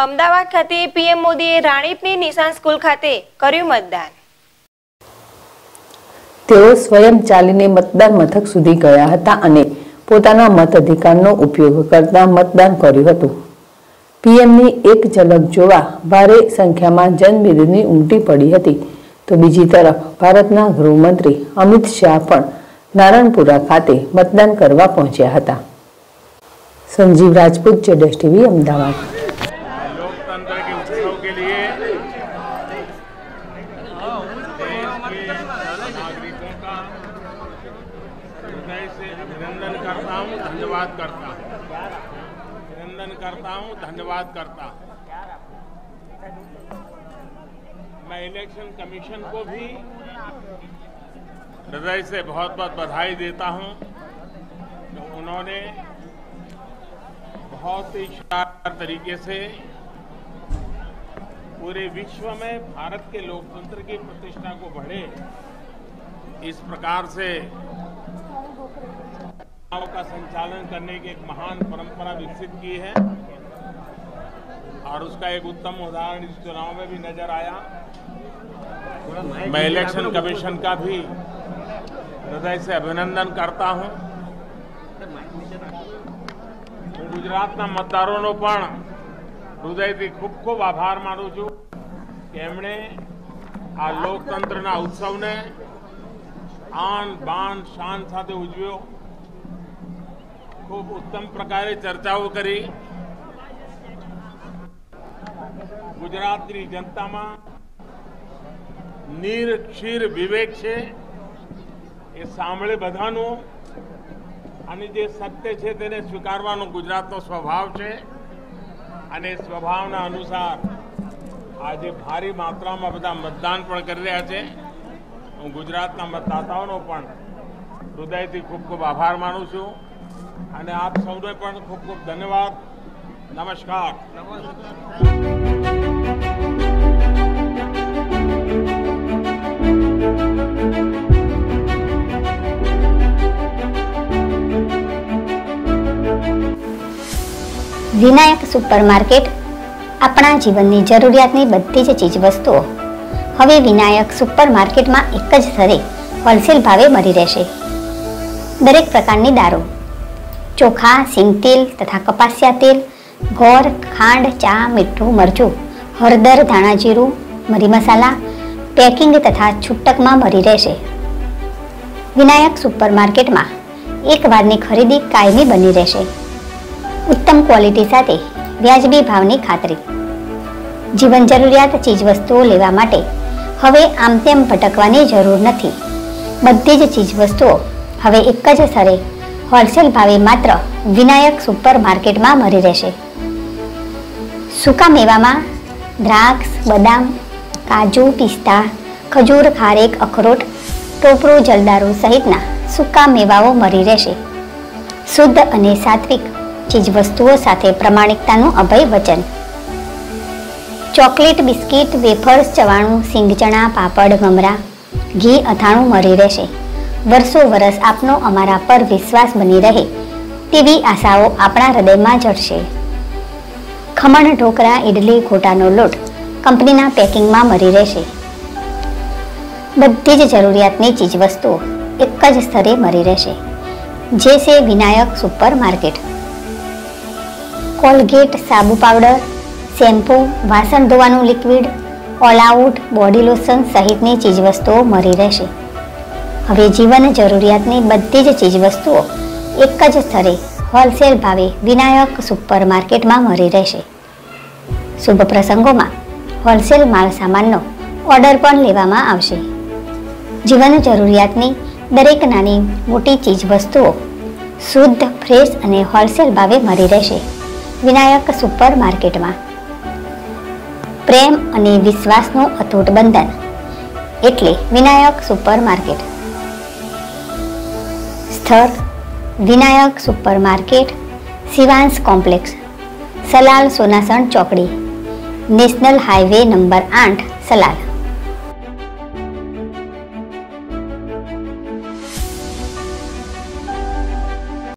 અમદાવાદ ખાતે પીએમ મોદીએ રાણીપની નિશાન સ્કૂલ ખાતે કર્યું મતદાન। તેઓ સ્વયં ચાલીને મતદાન મથક સુધી ગયા હતા અને પોતાના મત અધિકારનો ઉપયોગ કરતા મતદાન કર્યું હતું। પીએમની એક ઝલક જોવા ભારે સંખ્યામાં જનમેદની ઉમટી પડી હતી તો બીજી તરફ ભારતના ગૃહમંત્રી અમિત શાહ પણ નારણપુરા ખાતે મતદાન કરવા પહોંચ્યા હતા। संजीव राजपूत, ZSTV अमदावाद। धन्यवाद करता हूँ। मैं इलेक्शन कमीशन को भी हृदय से बहुत बहुत बधाई देता हूँ। तो उन्होंने बहुत ही शानदार तरीके से पूरे विश्व में भारत के लोकतंत्र की प्रतिष्ठा को बढ़े इस प्रकार से का संचालन करने की एक महान परंपरा विकसित की है और उसका एक उत्तम उदाहरण इस चुनाव में भी नजर आया। मैं इलेक्शन कमीशन का भी हृदय से अभिनंदन करता हूँ। गुजरात ना मतदारों पण हृदय थी खूब खूब आभार मानु छू कि एमने आ लोकतंत्र उत्सव ने आन बान शान साथे उजव्यो। खूब उत्तम प्रकारे चर्चाओ करी। गुजरातनी जनतामां નીર ક્ષીર વિવેક છે એ સાંભળે બધાનો અને જે સત્ય છે તેને સ્વીકારવાનો ગુજરાતનો સ્વભાવ છે અને સ્વભાવના અનુસાર આજે ભારી માત્રામાં બધા મતદાન પણ કરી રહ્યા છે। હું ગુજરાતના મતદાતાઓનો પણ હૃદયથી ખૂબ ખૂબ આભાર માનું છું। आप सबने खूब खूब धन्यवाद। नमस्कार। विनायक सुपरमार्केट अपना जीवन की जरूरियात की बधी ज चीज वस्तुओं हवे विनायक सुपरमार्केट में एक ज दरे होलसेल भावे मळी रहेशे। दरेक प्रकारनी दारू, चोखा, सींग तेल तथा कपासिया तेल, घोर, खांड, चा, मीठू, मरचू, हरदर, धाणा जीरू, मरी मसाला पैकिंग तथा छूटक में मरी रहेशे। विनायक सुपरमार्केट में एक वारनी खरीदी कायमी बनी रहेशे। उत्तम क्वॉलिटी साथे व्याजबी भावनी खातरी। जीवन जरूरियात चीजवस्तुओं लेवा माटे हवे आम तेम भटकवानी जरूर नथी। बधी ज चीजवस्तुओं हवे एक ज सरे होलसेल भावे मात्र विनायक सुपरमार्केट में मळी रहेशे। सूका मेवा में द्राक्ष, बदाम, काजू, पिस्ता, खजूर, खारेक, अखरोट, टोपरू, जलदारू सहितना सूका मेवाओ मळी रहेशे। शुद्ध अने सात्विक चीजवस्तुओं साथे प्रामाणिकतानु अभय वचन। चॉकलेट, बिस्किट, वेफर्स, चवाणु, सींगचणा, पापड़, ममरा, घी, अथाणु मळी रहेशे। वर्षो वर्ष आपनो अमारा पर विश्वास बनी रहे तेवी आशाओ अपना हृदय में जड़शे। खमण, ढोकरा, इडली, घोटानो लोट कंपनीना पैकिंग में मळी रहेशे। बधी ज जरूरियातनी चीजवस्तुओं एक ज स्थळे मळी रहेशे। जे छे विनायक सुपरमार्केट। कोलगेट, साबु पाउडर, शैम्पू, वासण धोवानुं liquid, all out, body lotion सहितनी चीजवस्तुओं मळी रहेशे। हवे जीवन जरूरियातनी बधी ज चीजवस्तुओं एक ज स्थळे होलसेल भावे विनायक सुपरमार्केट में मळी रहेशे। शुभ प्रसंगों में होलसेल माल सामाननो ऑर्डर पण लेवामां आवशे। जीवन जरूरियातनी दरेक नानी मोटी चीजवस्तुओं शुद्ध, फ्रेश अने होलसेल भावे मळी रहेशे। विनायक सुपरमार्केट में प्रेम अने विश्वासनो अतूट बंधन एटले विनायक सुपरमार्केट। स्थळ विनायक सुपरमार्केट, शिवांस कॉम्प्लेक्स, सलाल सोनासण चौकड़ी, नेशनल हाईवे नंबर 8, सलाल।